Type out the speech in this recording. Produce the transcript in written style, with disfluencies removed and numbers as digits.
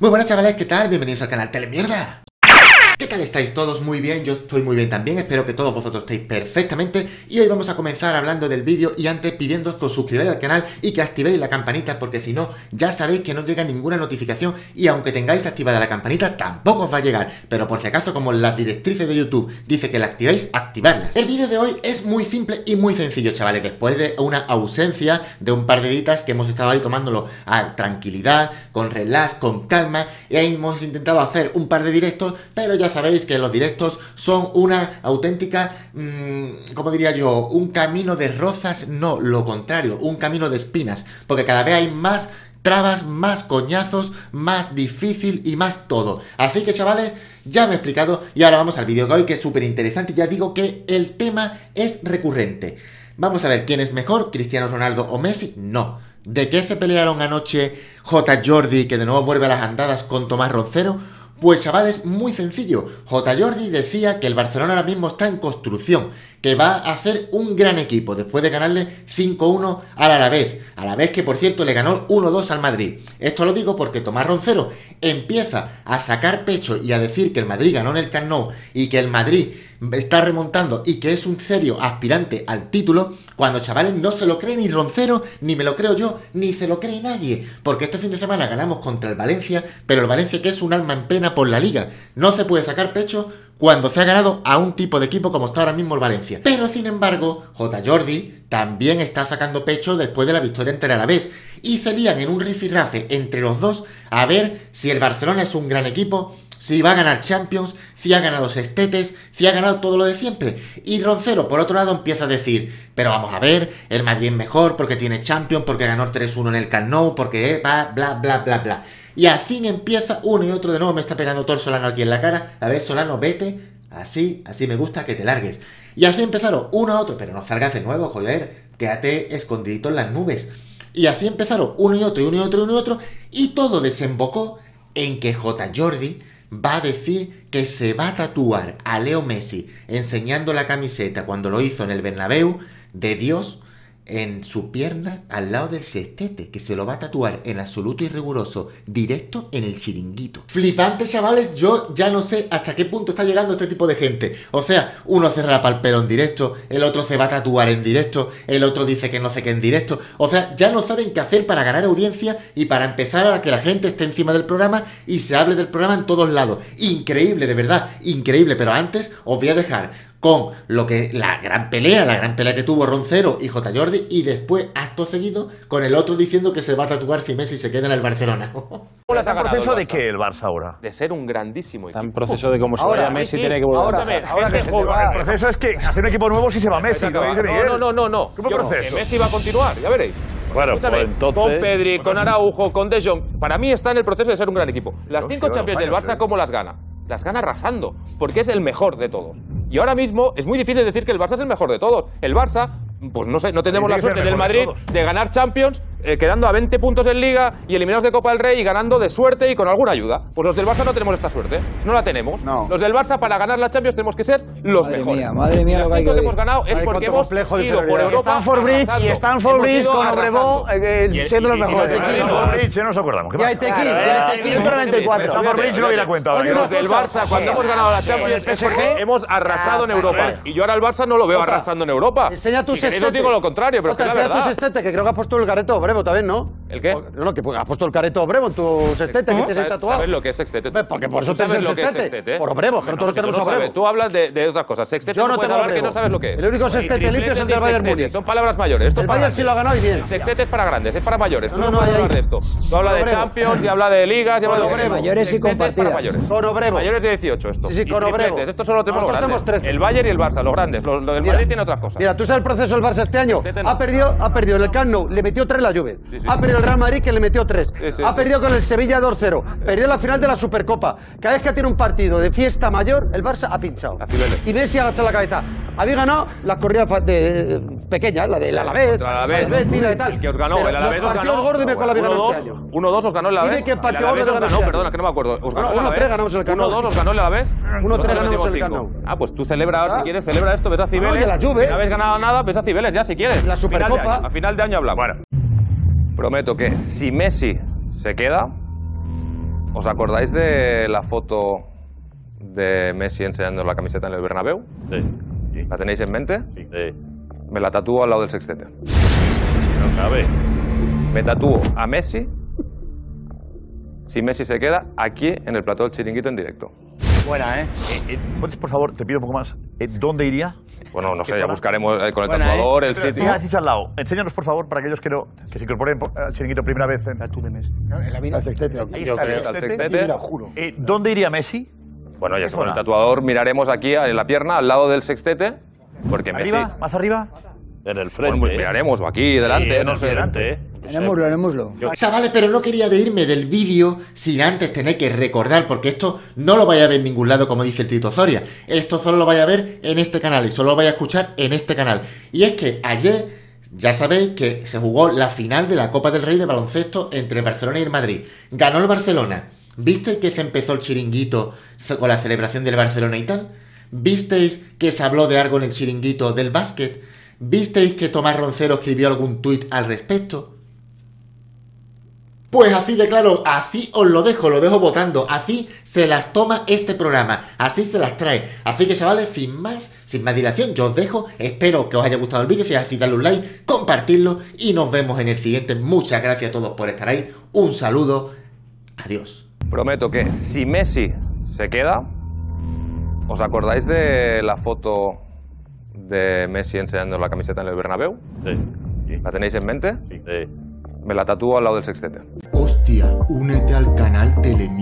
Muy buenas chavales, ¿qué tal? Bienvenidos al canal Telemierda. ¿Qué tal estáis todos? Muy bien, yo estoy muy bien también, espero que todos vosotros estéis perfectamente. Y hoy vamos a comenzar hablando del vídeo y antes pidiéndoos que os suscribáis al canal y que activéis la campanita, porque si no, ya sabéis que no llega ninguna notificación y aunque tengáis activada la campanita, tampoco os va a llegar. Pero por si acaso, como las directrices de YouTube dice que la activéis, activadlas. El vídeo de hoy es muy simple y muy sencillo, chavales. Después de una ausencia de un par de días que hemos estado ahí tomándolo a tranquilidad, con relax, con calma, y ahí hemos intentado hacer un par de directos, pero ya sabéis que los directos son una auténtica, ¿cómo diría yo? Un camino de rozas, no, lo contrario, un camino de espinas, porque cada vez hay más trabas, más coñazos, más difícil y más todo. Así que chavales, ya me he explicado y ahora vamos al vídeo de hoy, que es súper interesante. Ya digo que el tema es recurrente. Vamos a ver, ¿quién es mejor, Cristiano Ronaldo o Messi? No. ¿De qué se pelearon anoche Jota Jordi, que de nuevo vuelve a las andadas, con Tomás Roncero? Pues chavales, muy sencillo. Jota Jordi decía que el Barcelona ahora mismo está en construcción, que va a hacer un gran equipo después de ganarle 5-1 al Alavés. Alavés que por cierto le ganó 1-2 al Madrid. Esto lo digo porque Tomás Roncero empieza a sacar pecho y a decir que el Madrid ganó en el Camp Nou y que el Madrid está remontando y que es un serio aspirante al título, cuando chavales no se lo cree ni Roncero, ni me lo creo yo, ni se lo cree nadie, porque este fin de semana ganamos contra el Valencia, pero el Valencia que es un alma en pena por la liga, no se puede sacar pecho cuando se ha ganado a un tipo de equipo como está ahora mismo el Valencia. Pero sin embargo, Jota Jordi también está sacando pecho después de la victoria ante el Alavés, y se lían en un rifirrafe entre los dos a ver si el Barcelona es un gran equipo, si va a ganar Champions, si ha ganado sextetes, si ha ganado todo lo de siempre. Y Roncero, por otro lado, empieza a decir, pero vamos a ver, el Madrid es mejor porque tiene Champions, porque ganó 3-1 en el Camp Nou, porque va, bla, bla, bla, bla. Y así empieza uno y otro. De nuevo me está pegando Tor Solano aquí en la cara. A ver, Solano, vete. Así, así me gusta, que te largues. Y así empezaron uno a otro. Pero no salgas de nuevo, joder. Quédate escondidito en las nubes. Y así empezaron uno y otro, y uno y otro, y uno y otro. Y todo desembocó en que Jota Jordi va a decir que se va a tatuar a Leo Messi enseñando la camiseta, cuando lo hizo en el Bernabéu, de Dios en su pierna al lado del sextete, que se lo va a tatuar en absoluto y riguroso directo en el Chiringuito. Flipante, chavales. Yo ya no sé hasta qué punto está llegando este tipo de gente. O sea, uno se rapa el pelo en directo, el otro se va a tatuar en directo, el otro dice que no sé qué en directo. O sea, ya no saben qué hacer para ganar audiencia y para empezar a que la gente esté encima del programa y se hable del programa en todos lados. Increíble, de verdad, increíble. Pero antes os voy a dejar con lo que la gran pelea que tuvo Roncero y Jota Jordi, y después, acto seguido, con el otro diciendo que se va a tatuar si Messi se queda en el Barcelona. ¿Está en proceso de qué el Barça ahora? De ser un grandísimo equipo. Está en proceso de cómo se vaya Messi, tiene que volver. Ahora que se va. El proceso es que hacer un equipo nuevo si se va Messi. No. ¿Qué proceso? Messi va a continuar, ya veréis. Claro, pues entonces, con Pedri, con Araujo, con De Jong. Para mí está en el proceso de ser un gran equipo. Las 5 Champions del Barça, ¿cómo las gana? Las gana arrasando, porque es el mejor de todos. Y ahora mismo es muy difícil decir que el Barça es el mejor de todos. El Barça, pues no sé, no tenemos la suerte del Madrid de ganar Champions, quedando a 20 puntos en Liga y eliminados de Copa del Rey y ganando de suerte y con alguna ayuda. Pues los del Barça no tenemos esta suerte, no la tenemos. No. Los del Barça, para ganar la Champions, tenemos que ser los mejores. Madre mía, lo que hemos ganado es porque hemos ido por Europa Stamford Bridge con Obrevó siendo los mejores. Stamford Bridge, no nos acordamos. Y hay Tequil, el Tequil 94. Stamford Bridge no vi la cuenta. Los del Barça, cuando hemos ganado la Champions y el PSG, hemos arrasado en Europa. Y yo ahora el Barça no lo veo arrasando en Europa. Enseña tus estetes. Yo digo lo contrario, pero enseña tus estetes, que creo que has puesto el Gareto Obrevó también, ¿no? ¿El qué? No, que has puesto el Careto Obrevó en tu sextete, que te has tatuado. ¿Sabes lo que es sextete? Porque por eso te es el sextete. Por Obrevó, que nosotros tenemos Obrevó. Tú hablas de otras cosas. Sextete no puedes hablar, que no sabes lo que es. El único sextete limpio es el del Bayern Múnich. Son palabras mayores. El Bayern sí lo ha ganado y bien. El sextete es para grandes, es para mayores. Tú no puedes hablar de esto. Tú hablas de Champions y hablas de ligas y hablas de Obrevó. Mayores y compartidas. Con Obrevó. Mayores de 18 esto. Sí, con Obrevó. Esto solo tenemos tres. El Bayern y el Barça, los grandes. Lo del Madrid tiene otras cosas. Mira, tú sabes el proceso del Barça este año. Ha perdido en el Camp Nou, le metió 3 la Juve. Sí. Ha perdido el Real Madrid, que le metió 3. Sí. Ha perdido con el Sevilla 2-0. Perdió la final de la Supercopa. Cada vez que tiene un partido de fiesta mayor, el Barça ha pinchado. Y Messi ha agachado la cabeza. Habéis ganado las corridas pequeñas, la del Alavés, la del Betino y tal. El que os ganó, el Alavés os ganó. Partió gordo y me con la vida este año. 1-2 os ganó el Alavés. Dime que partió gordo os ganó, perdona, que no me acuerdo. 1-3 ganamos el Camp Nou. 1-2 os ganó el Alavés. 1-3 ganamos el Camp Nou. Ah, pues tú celebra ahora, si quieres, celebra esto, ves a Cibeles. No habéis ganado nada, ves a Cibeles ya si quieres. La Supercopa. A final de año hablamos. Prometo que si Messi se queda, ¿Os acordáis de la foto de Messi enseñando la camiseta en el Bernabéu? Sí. ¿La tenéis en mente? Sí. Me la tatúo al lado del sextete. No cabe. Me tatúo a Messi. Si Messi se queda, aquí en el plató del Chiringuito en directo. Buena, ¿eh? ¿Puedes, por favor, te pido un poco más, dónde iría? Bueno, no sé, ya buscaremos con el tatuador, el sitio. Has dicho al lado. Enséñanos, por favor, para aquellos que no, que se incorporen al Chiringuito primera vez. Tú de Messi. En la vida. Al sextete. Ahí está el sextete. Lo juro. ¿Dónde iría Messi? Bueno, ya con el tatuador miraremos aquí en la pierna, al lado del sextete, porque Messi... ¿Arriba? ¿Más arriba? Desde el frente. Bueno, miraremos, o aquí, delante, no sé. Delante. Hagámoslo, hagámoslo. Chavales, pero no quería de irme del vídeo sin antes tener que recordar, porque esto no lo vais a ver en ningún lado, como dice el Tito Soria. Esto solo lo vais a ver en este canal y solo lo vais a escuchar en este canal. Y es que ayer, ya sabéis que se jugó la final de la Copa del Rey de baloncesto entre el Barcelona y el Madrid. Ganó el Barcelona. ¿Visteis que se empezó el Chiringuito con la celebración del Barcelona y tal? ¿Visteis que se habló de algo en el Chiringuito del básquet? ¿Visteis que Tomás Roncero escribió algún tuit al respecto? Pues así de claro, así os lo dejo votando, así se las toma este programa, así se las trae. Así que chavales, sin más dilación, yo os dejo, espero que os haya gustado el vídeo, si es así dadle un like, compartidlo y nos vemos en el siguiente. Muchas gracias a todos por estar ahí, un saludo, adiós. Prometo que si Messi se queda, ¿os acordáis de la foto de Messi enseñando la camiseta en el Bernabéu? Sí. ¿La tenéis en mente? Sí. Me la tatúo al lado del sextete. Hostia, únete al canal Telemierda.